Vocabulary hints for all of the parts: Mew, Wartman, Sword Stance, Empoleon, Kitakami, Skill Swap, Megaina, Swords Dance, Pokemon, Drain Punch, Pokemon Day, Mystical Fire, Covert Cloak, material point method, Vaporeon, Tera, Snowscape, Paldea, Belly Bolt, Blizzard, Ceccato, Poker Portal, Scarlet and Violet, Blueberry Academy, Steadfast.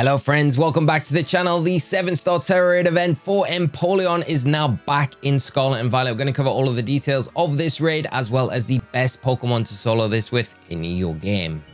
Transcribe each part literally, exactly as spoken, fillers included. Hello friends, welcome back to the channel. The seven star Terror Raid event for Empoleon is now back in Scarlet and Violet. We're going to cover all of the details of this raid as well as the best Pokemon to solo this with in your game.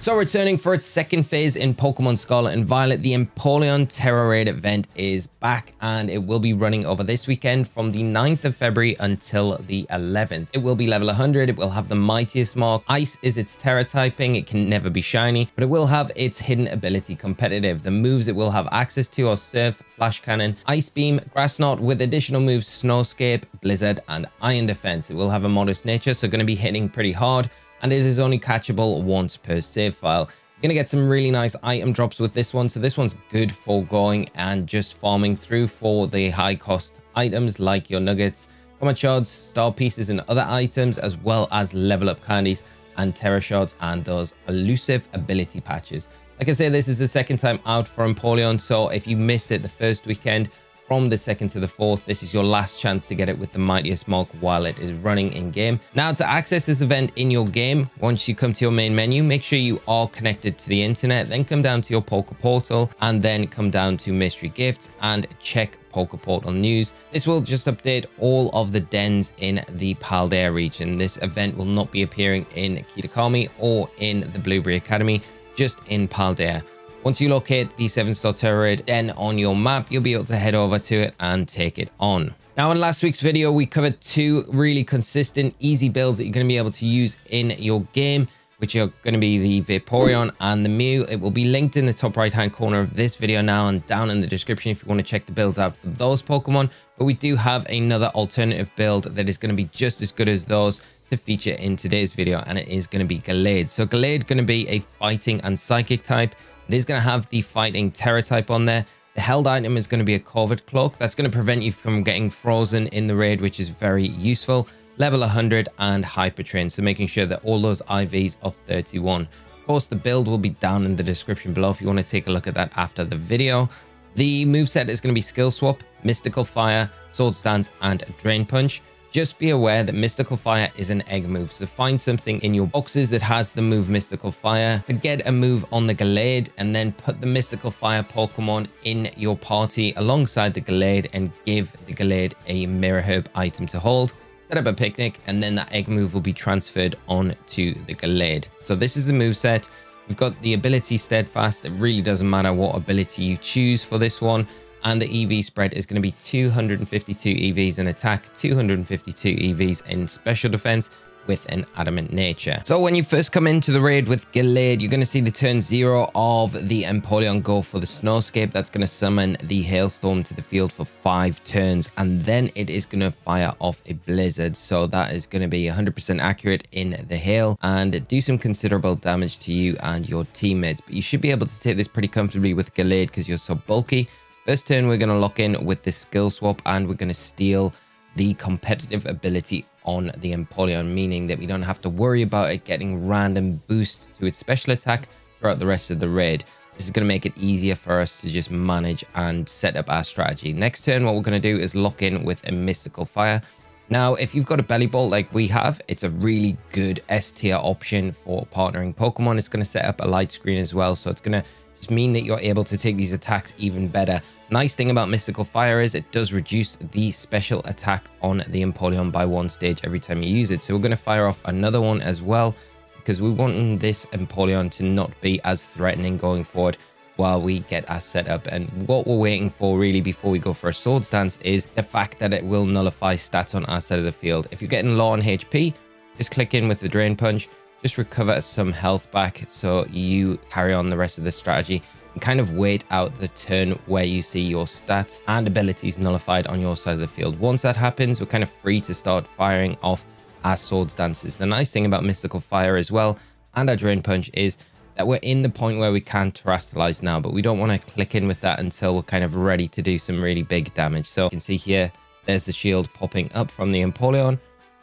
So returning for its second phase in Pokemon Scarlet and Violet, the Empoleon Terror Raid event is back and it will be running over this weekend from the ninth of February until the eleventh. It will be level one hundred, it will have the mightiest mark, Ice is its Tera typing, it can never be shiny, but it will have its hidden ability competitive. The moves it will have access to are Surf, Flash Cannon, Ice Beam, Grass Knot with additional moves Snowscape, Blizzard and Iron Defense. It will have a modest nature, so going to be hitting pretty hard, and it is only catchable once per save file. You're going to get some really nice item drops with this one. So this one's good for going and just farming through for the high cost items like your nuggets, comet shards, star pieces and other items, as well as level up candies and Tera shards and those elusive ability patches. Like I say, this is the second time out for Empoleon. So if you missed it the first weekend from the second to the fourth, this is your last chance to get it with the mightiest mark while it is running in game. Now, to access this event in your game, once you come to your main menu, make sure you are connected to the internet, then come down to your Poker Portal and then come down to mystery gifts and check Poker Portal news. This will just update all of the dens in the Paldea region. This event will not be appearing in Kitakami or in the Blueberry Academy, just in Paldea. Once you locate the seven star Terror Raid Den on your map, you'll be able to head over to it and take it on. Now, in last week's video, we covered two really consistent, easy builds that you're going to be able to use in your game, which are going to be the Vaporeon and the Mew. It will be linked in the top right-hand corner of this video now and down in the description if you want to check the builds out for those Pokemon. But we do have another alternative build that is going to be just as good as those to feature in today's video, and it is going to be Gallade. So Gallade is going to be a fighting and psychic type. It is going to have the fighting Tera type on there. The held item is going to be a Covert Cloak. That's going to prevent you from getting frozen in the raid, which is very useful. Level one hundred and Hyper Train, so making sure that all those I Vs are thirty-one. Of course, the build will be down in the description below if you want to take a look at that after the video. The moveset is going to be Skill Swap, Mystical Fire, Sword Stance, and Drain Punch. Just be aware that Mystical Fire is an egg move, so find something in your boxes that has the move Mystical Fire. Forget a move on the Gallade and then put the Mystical Fire Pokemon in your party alongside the Gallade and give the Gallade a Mirror Herb item to hold. Set up a picnic and then that egg move will be transferred on to the Gallade. So this is the moveset. We've got the ability Steadfast. It really doesn't matter what ability you choose for this one. And the E V spread is going to be two hundred fifty-two E Vs in attack, two hundred fifty-two E Vs in special defense with an adamant nature. So when you first come into the raid with Gallade, you're going to see the turn zero of the Empoleon go for the Snowscape. That's going to summon the Hailstorm to the field for five turns, and then it is going to fire off a Blizzard. So that is going to be one hundred percent accurate in the hail and do some considerable damage to you and your teammates. But you should be able to take this pretty comfortably with Gallade because you're so bulky. First turn, we're going to lock in with the Skill Swap and we're going to steal the competitive ability on the Empoleon, meaning that we don't have to worry about it getting random boosts to its special attack throughout the rest of the raid. This is going to make it easier for us to just manage and set up our strategy. Next turn, what we're going to do is lock in with a Mystical Fire. Now, if you've got a Belly Bolt like we have, it's a really good S tier option for partnering Pokemon. It's going to set up a light screen as well, so it's going to just mean that you're able to take these attacks even better. Nice thing about Mystical Fire is it does reduce the special attack on the Empoleon by one stage every time you use it. So we're going to fire off another one as well because we want this Empoleon to not be as threatening going forward while we get our setup. And what we're waiting for really before we go for a Sword Stance is the fact that it will nullify stats on our side of the field. If you're getting low on H P, just click in with the Drain Punch. Just recover some health back so you carry on the rest of the strategy and kind of wait out the turn where you see your stats and abilities nullified on your side of the field. Once that happens, we're kind of free to start firing off our Sword Dances. The nice thing about Mystical Fire as well and our Drain Punch is that we're in the point where we can terastalize now, but we don't want to click in with that until we're kind of ready to do some really big damage. So you can see here, there's the shield popping up from the Empoleon,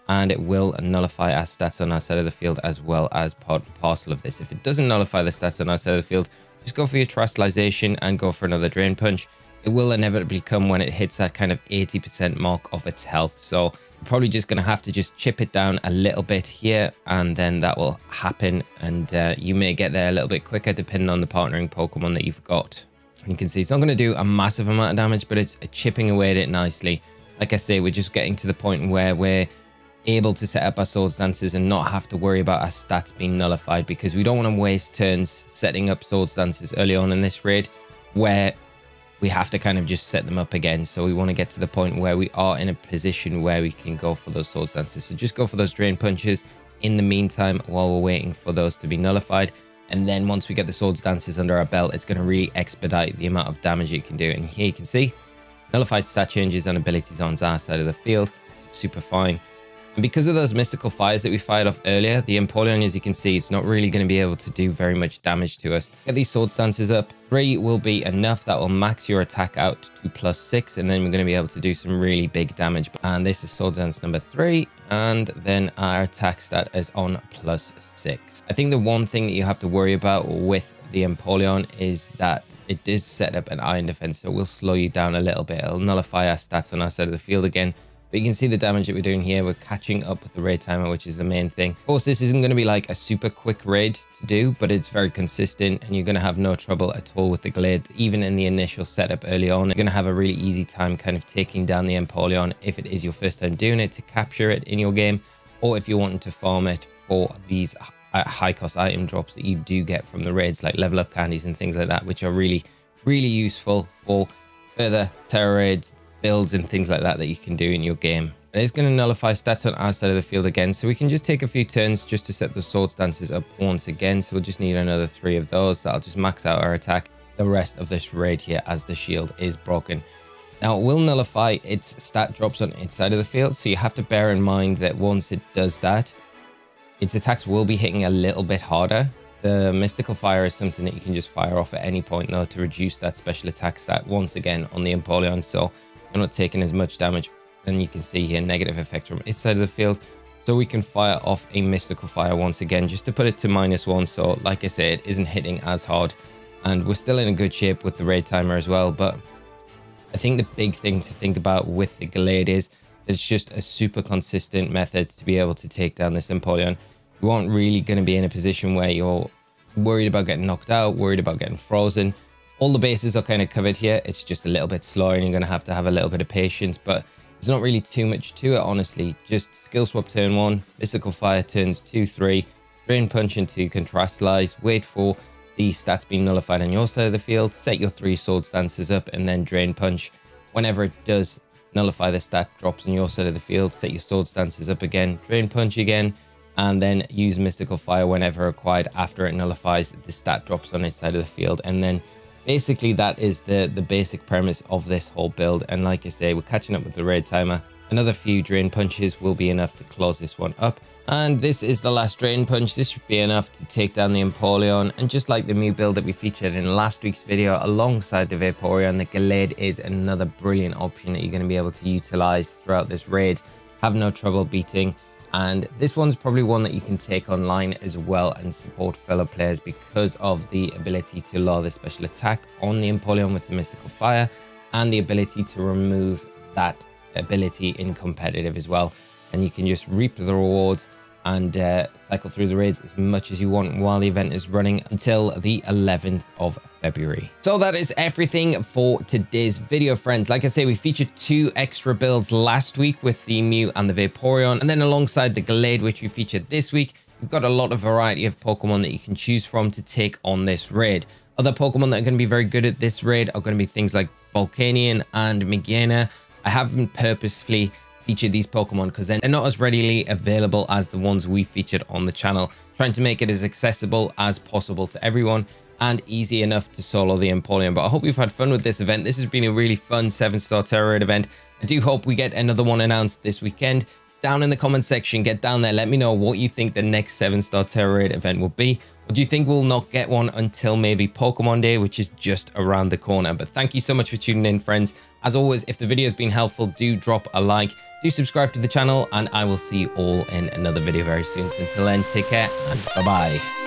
and it will nullify our stats on our side of the field as well as part and parcel of this. If it doesn't nullify the stats on our side of the field, just go for your terastalization and go for another Drain Punch. it will inevitably come when it hits that kind of eighty percent mark of its health. So I'm probably just going to have to just chip it down a little bit here, and then that will happen. And uh, you may get there a little bit quicker depending on the partnering Pokemon that you've got. And you can see it's not going to do a massive amount of damage, but it's chipping away at it nicely. Like I say, we're just getting to the point where we're able to set up our Swords Dances and not have to worry about our stats being nullified, because we don't want to waste turns setting up Swords Dances early on in this raid where we have to kind of just set them up again. So we want to get to the point where we are in a position where we can go for those Swords Dances. So just go for those Drain Punches in the meantime while we're waiting for those to be nullified. And then once we get the Swords Dances under our belt, it's going to really expedite the amount of damage it can do. And here you can see nullified stat changes and abilities on our side of the field. Super fine. And because of those Mystical Fires that we fired off earlier, the Empoleon, as you can see, it's not really going to be able to do very much damage to us. Get these Sword Stances up. Three will be enough. That will max your attack out to plus six, and then we're going to be able to do some really big damage. And this is Sword Dance number three, and then our attack stat is on plus six. I think the one thing that you have to worry about with the Empoleon is that it does set up an Iron Defense, so it will slow you down a little bit. It'll nullify our stats on our side of the field again. But you can see the damage that we're doing here. We're catching up with the raid timer, which is the main thing. Of course, this isn't going to be like a super quick raid to do, but it's very consistent, and you're going to have no trouble at all with the Gallade. Even in the initial setup early on, you're going to have a really easy time kind of taking down the Empoleon if it is your first time doing it, to capture it in your game, or if you're wanting to farm it for these high cost item drops that you do get from the raids, like level up candies and things like that, which are really, really useful for further Tera raids, builds and things like that that you can do in your game. And it's going to nullify stats on our side of the field again, so we can just take a few turns just to set the Sword Dances up once again. So we'll just need another three of those. That'll just max out our attack the rest of this raid here, as the shield is broken. Now it will nullify its stat drops on its side of the field, so you have to bear in mind that once it does that, its attacks will be hitting a little bit harder. The Mystical Fire is something that you can just fire off at any point though, to reduce that special attack stat once again on the Empoleon, so not taking as much damage. And you can see here negative effect from its side of the field, so we can fire off a Mystical Fire once again just to put it to minus one. So like I said, it isn't hitting as hard, and we're still in a good shape with the raid timer as well. But I think the big thing to think about with the Gallade is that it's just a super consistent method to be able to take down this Empoleon. You aren't really going to be in a position where you're worried about getting knocked out, worried about getting frozen. All the bases are kind of covered here. It's just a little bit slower, and you're going to have to have a little bit of patience, but there's not really too much to it, honestly. Just Skill Swap turn one, Mystical Fire turns two, three, Drain Punch into Contrastalize, wait for the stats being nullified on your side of the field, set your three Sword Dances up, and then Drain Punch. Whenever it does nullify the stat drops on your side of the field, set your Sword Dances up again, Drain Punch again, and then use Mystical Fire whenever required after it nullifies the stat drops on its side of the field. And then basically, that is the, the basic premise of this whole build. And like I say, we're catching up with the raid timer. Another few Drain Punches will be enough to close this one up. And this is the last Drain Punch. This should be enough to take down the Empoleon. And just like the Mew build that we featured in last week's video alongside the Vaporeon, the Gallade is another brilliant option that you're going to be able to utilize throughout this raid. Have no trouble beating. And this one's probably one that you can take online as well and support fellow players because of the ability to lower the special attack on the Empoleon with the Mystical Fire, and the ability to remove that ability in competitive as well. And you can just reap the rewards and uh, cycle through the raids as much as you want while the event is running until the eleventh of February. So that is everything for today's video, friends. Like I say, we featured two extra builds last week with the Mew and the Vaporeon, and then alongside the Gallade, which we featured this week. We've got a lot of variety of Pokemon that you can choose from to take on this raid. Other Pokemon that are going to be very good at this raid are going to be things like Volcanion and Megaina. I haven't purposefully feature these Pokemon because they're not as readily available as the ones we featured on the channel, trying to make it as accessible as possible to everyone and easy enough to solo the Empoleon. But I hope you've had fun with this event. This has been a really fun seven star Tera raid event. I do hope we get another one announced this weekend. Down in the comment section, get down there, let me know what you think the next seven star Tera raid event will be. Or do you think we'll not get one until maybe Pokemon Day, which is just around the corner? But thank you so much for tuning in, friends. As always, if the video has been helpful, do drop a like, do subscribe to the channel, and I will see you all in another video very soon. So until then, take care and bye-bye.